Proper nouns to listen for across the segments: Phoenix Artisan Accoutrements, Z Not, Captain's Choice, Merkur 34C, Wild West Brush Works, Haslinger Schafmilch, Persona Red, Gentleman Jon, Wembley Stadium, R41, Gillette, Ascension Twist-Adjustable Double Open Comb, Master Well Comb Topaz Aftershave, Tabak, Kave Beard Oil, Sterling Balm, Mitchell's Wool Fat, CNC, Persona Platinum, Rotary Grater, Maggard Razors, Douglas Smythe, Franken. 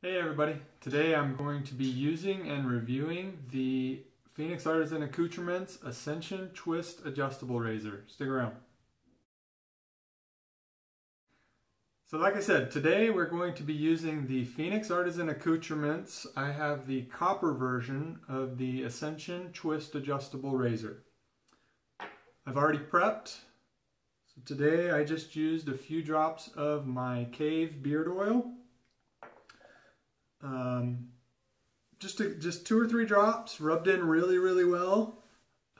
Hey everybody, today I'm going to be using and reviewing the Phoenix Artisan Accoutrements Ascension Twist-Adjustable Razor. Stick around. So like I said, today we're going to be using the Phoenix Artisan Accoutrements. I have the copper version of the Ascension Twist-Adjustable Razor. I've already prepped. So today I just used a few drops of my Kave Beard Oil. Just 2 or 3 drops, rubbed in really well.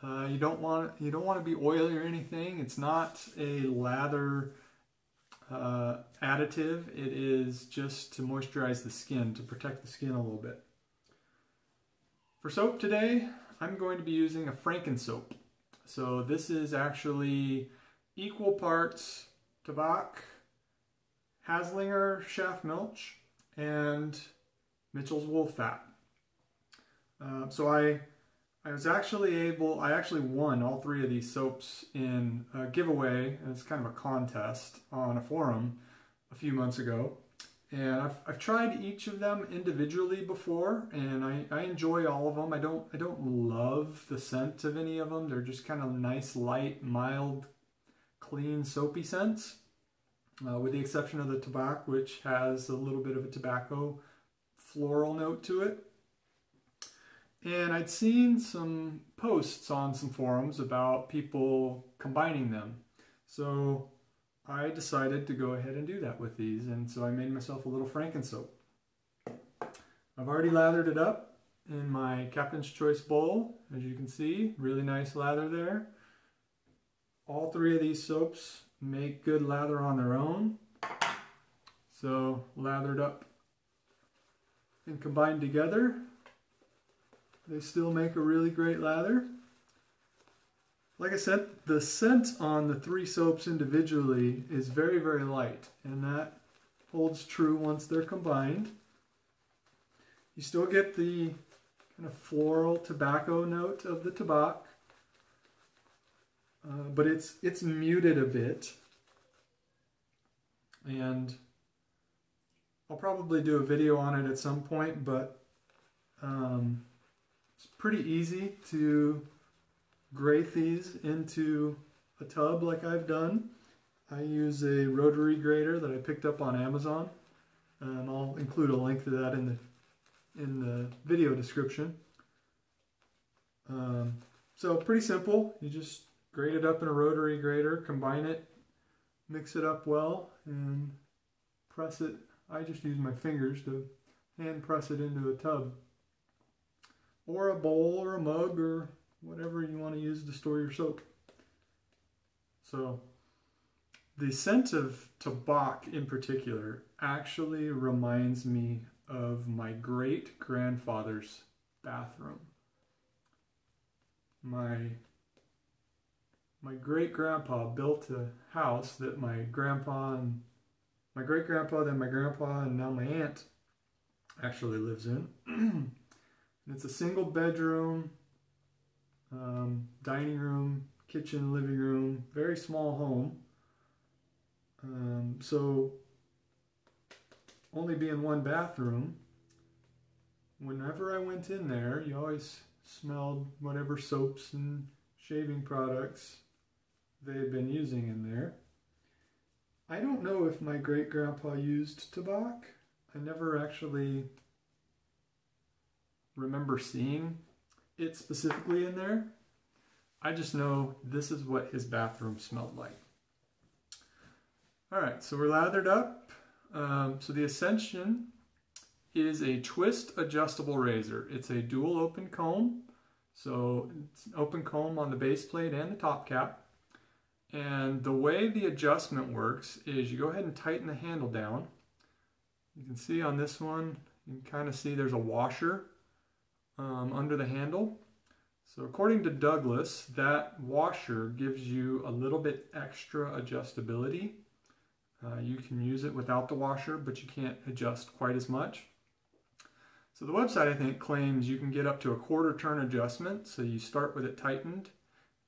You don't want to be oily or anything. It's not a lather additive. It is just to moisturize the skin, to protect the skin a little bit. For soap today, I'm going to be using a Franken soap. So this is actually equal parts Tabak, Haslinger Schafmilch, and Mitchell's Wool Fat. So I actually won all 3 of these soaps in a giveaway. It's kind of a contest on a forum a few months ago. And I've tried each of them individually before, and I enjoy all of them. I don't love the scent of any of them. They're just kind of nice, light, mild, clean, soapy scents. With the exception of the Tabak, which has a little bit of a tobacco floral note to it. And I'd seen some posts on some forums about people combining them. So I decided to go ahead and do that with these, and so I made myself a little Franken soap. I've already lathered it up in my Captain's Choice bowl, as you can see. Really nice lather there. All 3 of these soaps make good lather on their own. So lathered up and combined together, they still make a really great lather. Like I said, the scent on the 3 soaps individually is very light, and that holds true once they're combined. You still get the kind of floral tobacco note of the Tabak, but it's muted a bit, and I'll probably do a video on it at some point, but it's pretty easy to grate these into a tub like I've done. I use a rotary grater that I picked up on Amazon, and I'll include a link to that in the video description. So pretty simple. You just grate it up in a rotary grater, combine it, mix it up well, and press it. I just use my fingers to hand press it into a tub, or a bowl, or a mug, or whatever you want to use to store your soap. So the scent of Tabak in particular actually reminds me of my great-grandfather's bathroom. My great-grandpa built a house that my great-grandpa, then my grandpa, and now my aunt actually lives in. And it's a single bedroom, dining room, kitchen, living room, very small home. So only being one bathroom, whenever I went in there, you always smelled whatever soaps and shaving products they've been using in there. I don't know if my great-grandpa used Tabak. I never actually remember seeing it specifically in there. I just know this is what his bathroom smelled like. All right, so we're lathered up. So the Ascension is a twist adjustable razor. It's a dual open comb. So it's an open comb on the base plate and the top cap. And the way the adjustment works is you go ahead and tighten the handle down. You can see on this one, you can kind of see there's a washer under the handle. So according to Douglas, that washer gives you a little bit extra adjustability. You can use it without the washer, but you can't adjust quite as much. So the website, I think, claims you can get up to a 1/4 turn adjustment. So you start with it tightened.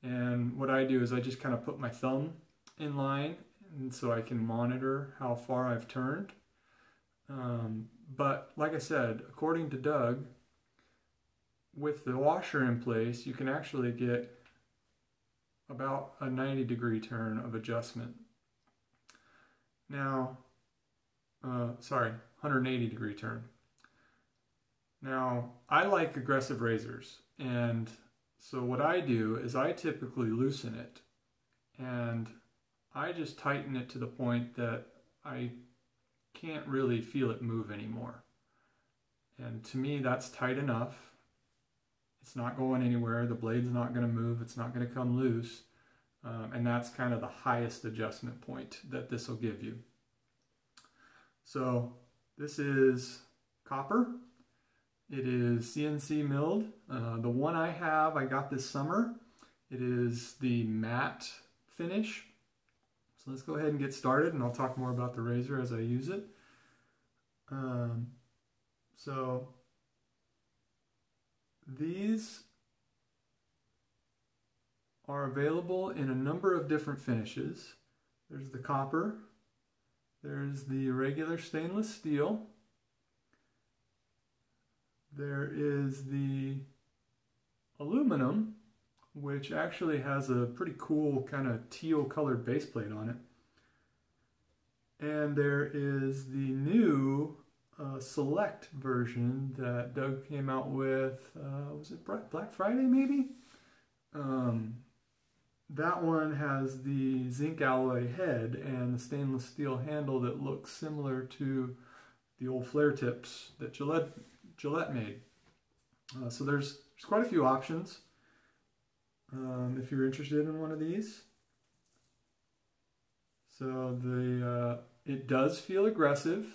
And what I do is I just kind of put my thumb in line, and so I can monitor how far I've turned. But like I said, according to Doug, with the washer in place, you can actually get about a 90-degree turn of adjustment. Now, sorry, 180-degree turn. Now, I like aggressive razors, and so what I do is I typically loosen it, and I just tighten it to the point that I can't really feel it move anymore. And to me, that's tight enough. It's not going anywhere. The blade's not going to move. It's not going to come loose. And that's kind of the highest adjustment point that this will give you. So this is copper. It is CNC milled. The one I have, I got this summer. It is the matte finish. So let's go ahead and get started, and I'll talk more about the razor as I use it. So these are available in a number of different finishes. There's the copper. There's the regular stainless steel. There is the aluminum, which actually has a pretty cool kind of teal colored baseplate on it. And there is the new select version that Doug came out with, was it Black Friday maybe? That one has the zinc alloy head and the stainless steel handle that looks similar to the old flare tips that Gillette made. So there's quite a few options if you're interested in one of these. So it does feel aggressive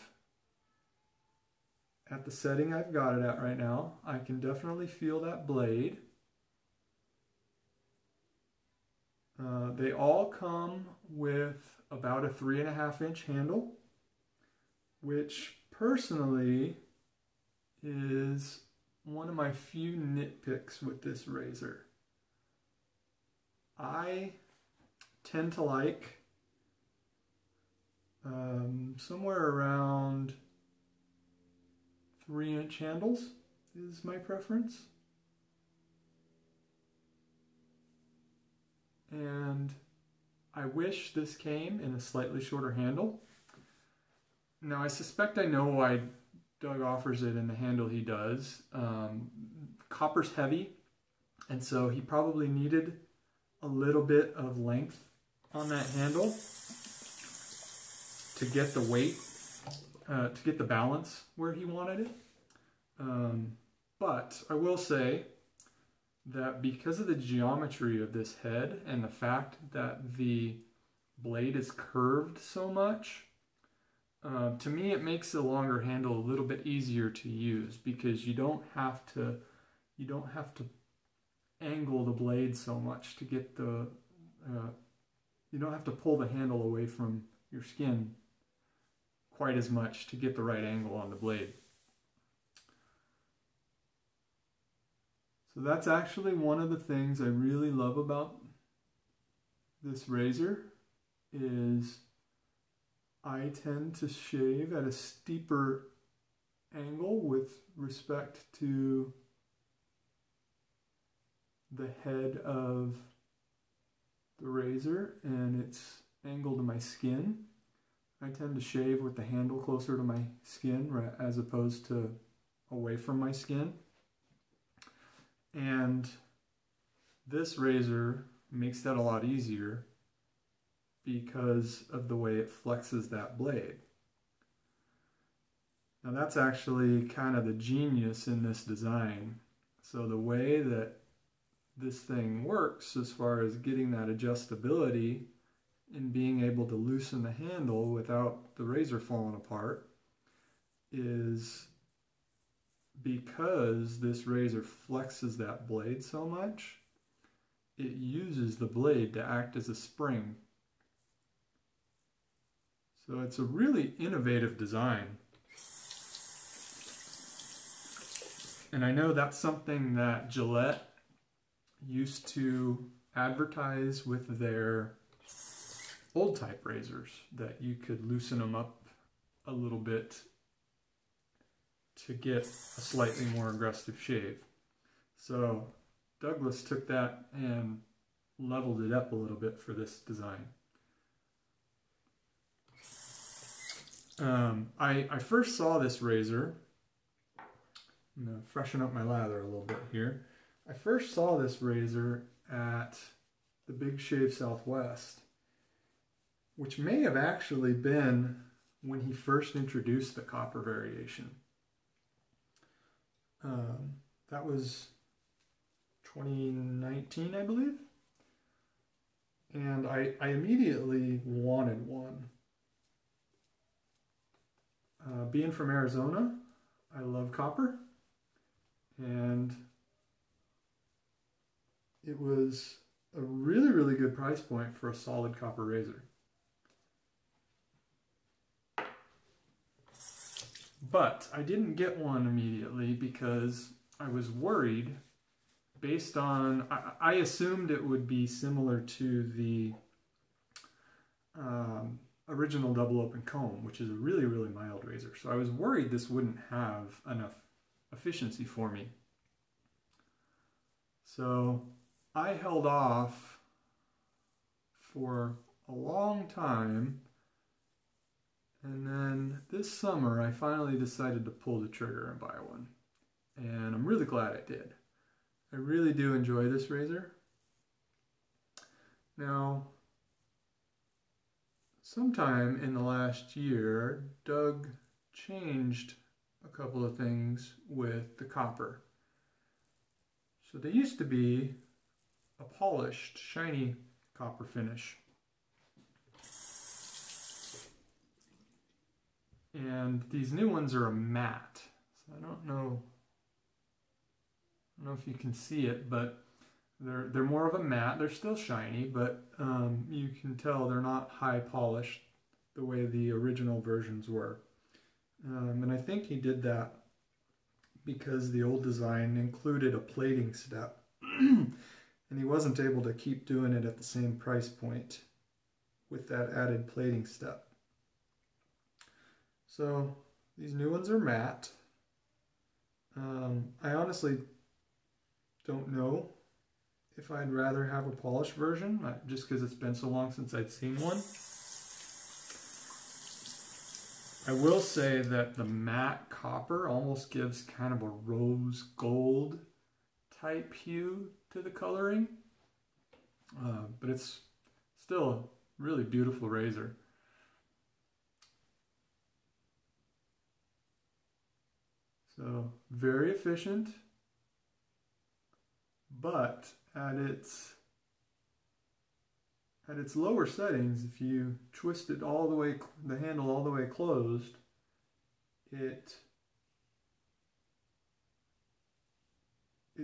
at the setting I've got it at right now. I can definitely feel that blade. They all come with about a 3.5-inch handle, which personally is one of my few nitpicks with this razor. I tend to like somewhere around 3-inch handles is my preference. And I wish this came in a slightly shorter handle. Now I suspect I know why Doug offers it in the handle he does. Copper's heavy, and so he probably needed a little bit of length on that handle to get the weight, to get the balance where he wanted it. But I will say that because of the geometry of this head and the fact that the blade is curved so much, to me, it makes the longer handle a little bit easier to use because you don't have to angle the blade so much to get the, you don't have to pull the handle away from your skin quite as much to get the right angle on the blade. So that's actually one of the things I really love about this razor is I tend to shave at a steeper angle with respect to the head of the razor and its angle to my skin. I tend to shave with the handle closer to my skin as opposed to away from my skin. And this razor makes that a lot easier because of the way it flexes that blade. Now that's actually kind of the genius in this design. So the way that this thing works as far as getting that adjustability and being able to loosen the handle without the razor falling apart is because this razor flexes that blade so much, it uses the blade to act as a spring. So it's a really innovative design. And I know that's something that Gillette used to advertise with their old type razors, that you could loosen them up a little bit to get a slightly more aggressive shave. So Douglas took that and leveled it up a little bit for this design. I first saw this razor. I'm going to freshen up my lather a little bit here. I first saw this razor at the Big Shave Southwest, which may have actually been when he first introduced the copper variation. That was 2019, I believe. And I immediately wanted one. Being from Arizona, I love copper, and it was a really, really good price point for a solid copper razor. But I didn't get one immediately because I was worried based on, I assumed it would be similar to the original double open comb, which is a really, really mild razor. So I was worried this wouldn't have enough efficiency for me. So I held off for a long time, and then this summer I finally decided to pull the trigger and buy one. And I'm really glad I did. I really do enjoy this razor. Now, sometime in the last year, Doug changed a couple of things with the copper. So they used to be a polished, shiny copper finish. And these new ones are a matte. So I don't know if you can see it, but they're more of a matte. They're still shiny, but you can tell they're not high polished the way the original versions were. And I think he did that because the old design included a plating step. And he wasn't able to keep doing it at the same price point with that added plating step. So these new ones are matte. I honestly don't know if I'd rather have a polished version, just because it's been so long since I'd seen one. I will say that the matte copper almost gives kind of a rose gold type hue to the coloring, but it's still a really beautiful razor. So very efficient, but at its lower settings, if you twist it all the way, the handle all the way closed, it's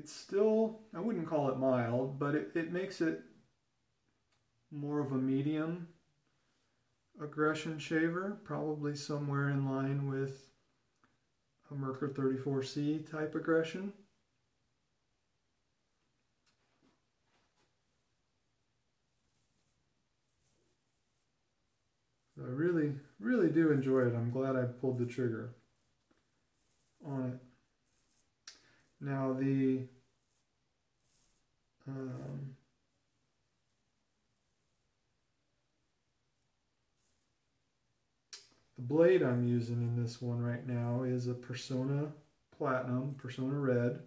still, I wouldn't call it mild, but it makes it more of a medium aggression shaver, probably somewhere in line with a Merkur 34C type aggression. I really, really do enjoy it. I'm glad I pulled the trigger on it. Now the blade I'm using in this one right now is a Persona Platinum, Persona Red,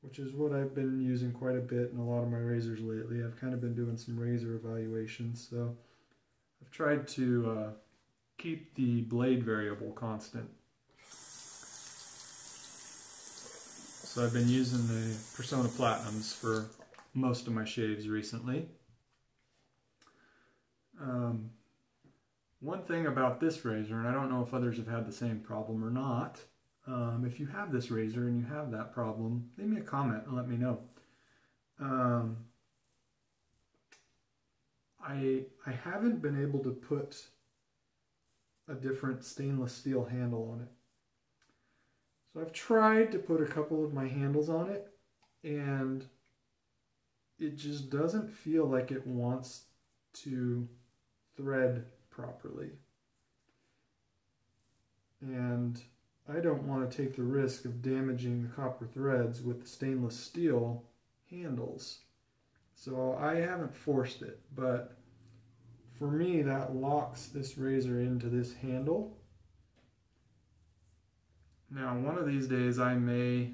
which is what I've been using quite a bit in a lot of my razors lately. I've kind of been doing some razor evaluations, so I've tried to keep the blade variable constant. So I've been using the Persona Platinums for most of my shaves recently. One thing about this razor, and I don't know if others have had the same problem or not, if you have this razor and you have that problem, leave me a comment and let me know. I haven't been able to put a different stainless steel handle on it. So I've tried to put a couple of my handles on it, and it just doesn't feel like it wants to thread properly. And I don't want to take the risk of damaging the copper threads with the stainless steel handles. So I haven't forced it, but for me that locks this razor into this handle. Now one of these days I may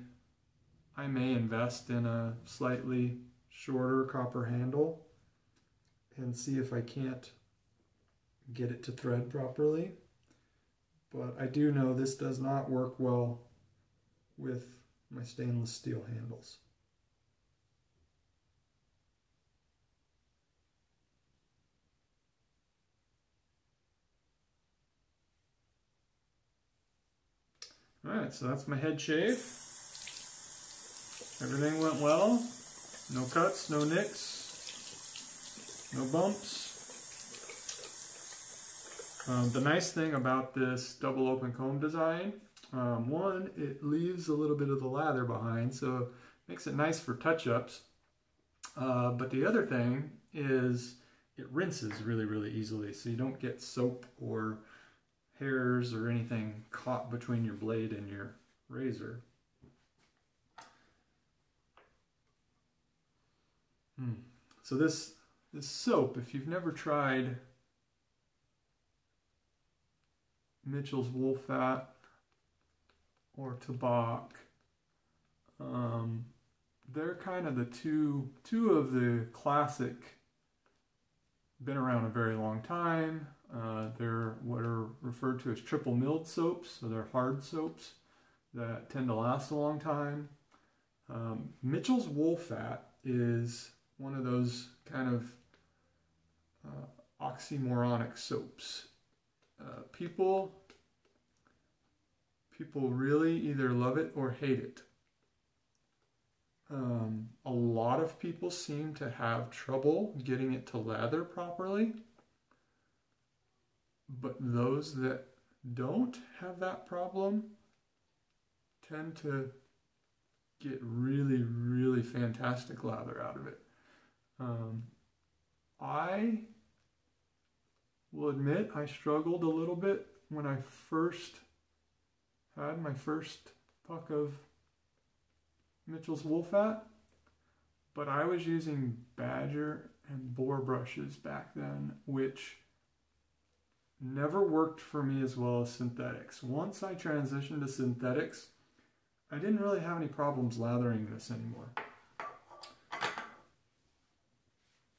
invest in a slightly shorter copper handle and see if I can't get it to thread properly. But I do know this does not work well with my stainless steel handles. Alright, so that's my head shave. Everything went well. No cuts, no nicks, no bumps. The nice thing about this double open comb design, one, it leaves a little bit of the lather behind, so it makes it nice for touch-ups. But the other thing is it rinses really, really easily, so you don't get soap or hairs or anything caught between your blade and your razor. So this soap, if you've never tried Mitchell's Wool Fat or Tabak, they're kind of the two of the classic, been around a very long time. They're what are referred to as triple milled soaps, so they're hard soaps that tend to last a long time. Mitchell's Wool Fat is one of those kind of oxymoronic soaps. People really either love it or hate it. A lot of people seem to have trouble getting it to lather properly, but those that don't have that problem tend to get really, really fantastic lather out of it. I will admit I struggled a little bit when I first had my first puck of Mitchell's Wool Fat, but I was using badger and boar brushes back then, which never worked for me as well as synthetics. Once I transitioned to synthetics, I didn't really have any problems lathering this anymore.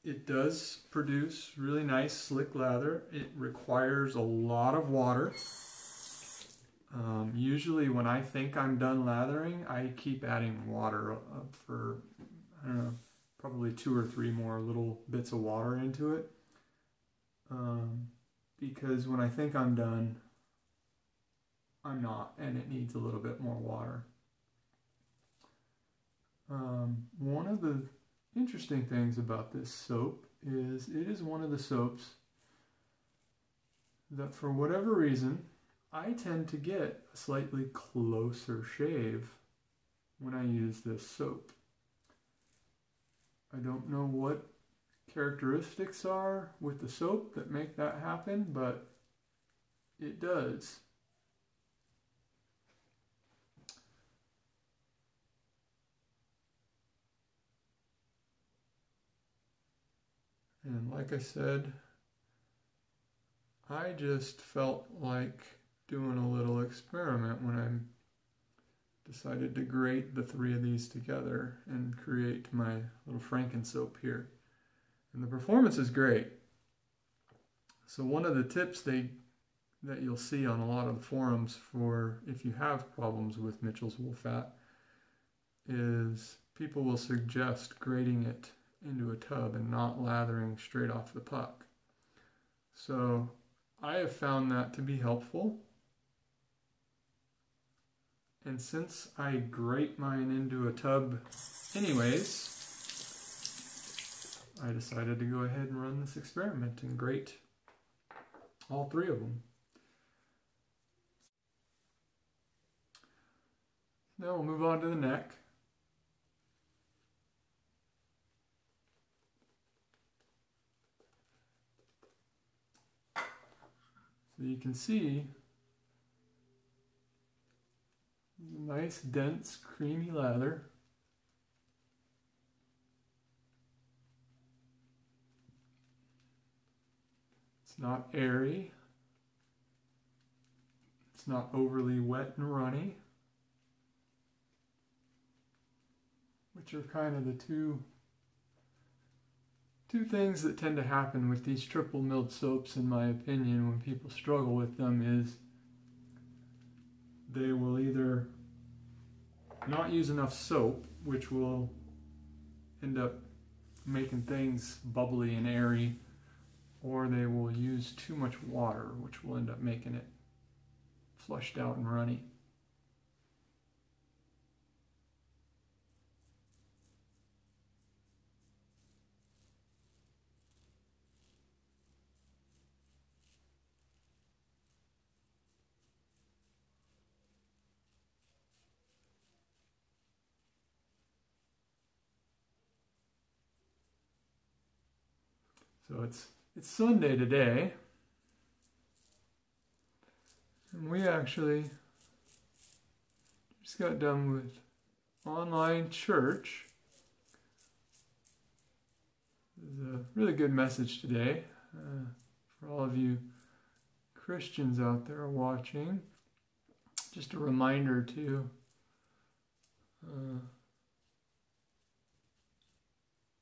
It does produce really nice slick lather. It requires a lot of water. Usually when I think I'm done lathering, I keep adding water up for, I don't know, probably 2 or 3 more little bits of water into it. Because when I think I'm done, I'm not, and it needs a little bit more water. One of the interesting things about this soap is it is one of the soaps that for whatever reason I tend to get a slightly closer shave when I use this soap. I don't know what characteristics are with the soap that make that happen, but it does. And like I said, I just felt like doing a little experiment when I decided to grate the 3 of these together and create my little Franken soap here. And the performance is great. So one of the tips that you'll see on a lot of the forums for if you have problems with Mitchell's Wool Fat is people will suggest grating it into a tub and not lathering straight off the puck. So I have found that to be helpful. And since I grate mine into a tub anyways, I decided to go ahead and run this experiment and grate all 3 of them. Now we'll move on to the neck. So you can see nice, dense, creamy lather. It's not airy. It's not overly wet and runny, which are kind of the two things that tend to happen with these triple milled soaps, in my opinion, when people struggle with them, is they will either not use enough soap, which will end up making things bubbly and airy, or they will use too much water, which will end up making it flushed out and runny. So it's Sunday today, and we actually just got done with online church. There's a really good message today for all of you Christians out there watching. Just a reminder to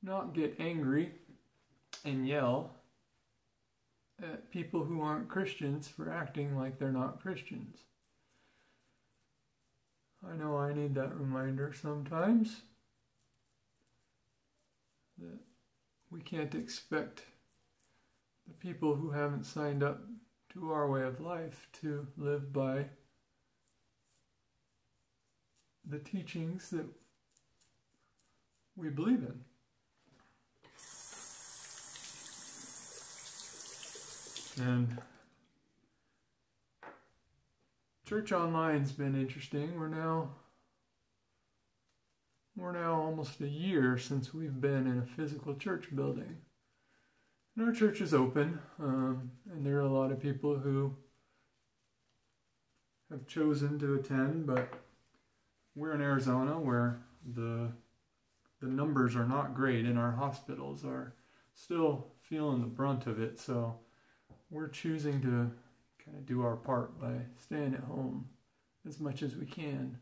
not get angry and yell at people who aren't Christians for acting like they're not Christians. I know I need that reminder sometimes, that we can't expect the people who haven't signed up to our way of life to live by the teachings that we believe in. And church online's been interesting. We're now almost a year since we've been in a physical church building. And our church is open, and there are a lot of people who have chosen to attend, but we're in Arizona where the numbers are not great, and our hospitals are still feeling the brunt of it, so we're choosing to kind of do our part by staying at home as much as we can.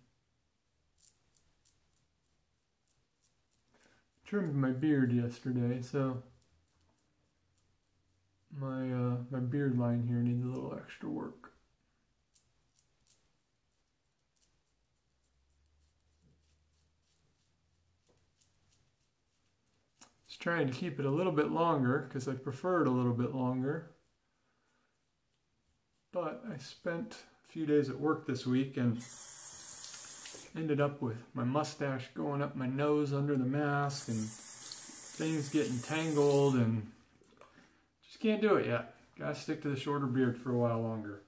I trimmed my beard yesterday, so my beard line here needs a little extra work. Just trying to keep it a little bit longer because I prefer it a little bit longer. But I spent a few days at work this week and ended up with my mustache going up my nose under the mask and things getting tangled, and just can't do it yet. Gotta stick to the shorter beard for a while longer.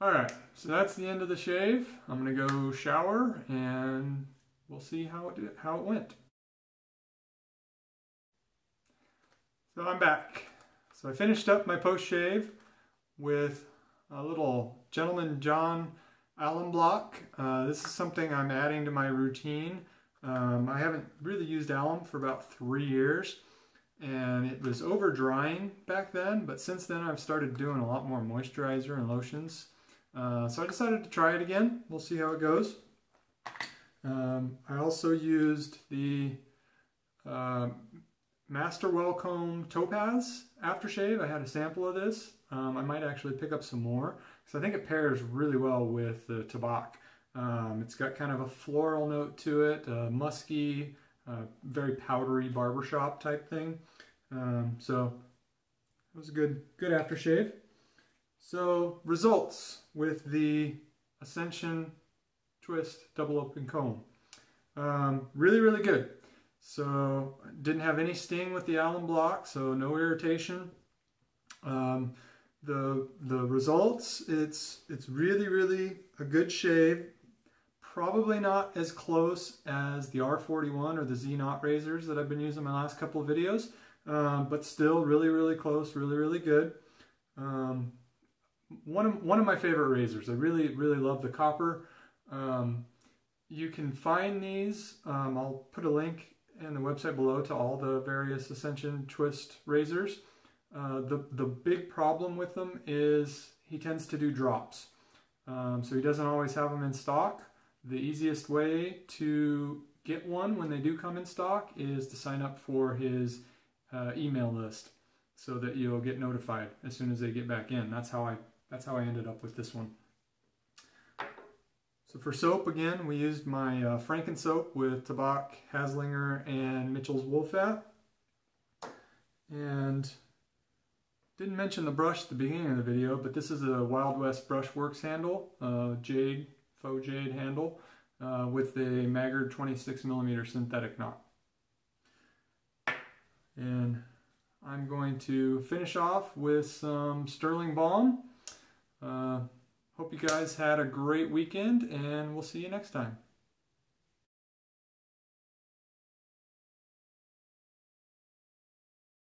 Alright, so that's the end of the shave. I'm gonna go shower and we'll see how it went. So I'm back. So I finished up my post-shave with a little Gentleman Jon alum block. This is something I'm adding to my routine. I haven't really used alum for about 3 years, and it was over-drying back then, but since then I've started doing a lot more moisturizer and lotions. So I decided to try it again. We'll see how it goes. I also used the Master Well Comb Topaz Aftershave. I had a sample of this. I might actually pick up some more because I think it pairs really well with the Tabak. It's got kind of a floral note to it, musky, very powdery barbershop type thing. So it was a good aftershave. So results with the Ascension Twist Double Open Comb. Really, really good. So didn't have any sting with the alum block, so no irritation. The results, it's really, really a good shave. Probably not as close as the R41 or the Z Not razors that I've been using my last couple of videos, but still really, really close, really, really good. one of my favorite razors. I really, really love the copper. You can find these. I'll put a link in the website below to all the various Ascension Twist razors. The big problem with them is he tends to do drops. So he doesn't always have them in stock. The easiest way to get one when they do come in stock is to sign up for his email list so that you'll get notified as soon as they get back in. That's how I ended up with this one. So for soap, again, we used my Franken soap with Tabak, Haslinger, and Mitchell's Wool Fat. And didn't mention the brush at the beginning of the video, but this is a Wild West Brush Works handle, jade, faux jade handle, with a Maggard 26mm synthetic knot. And I'm going to finish off with some Sterling Balm. Hope you guys had a great weekend, and we'll see you next time.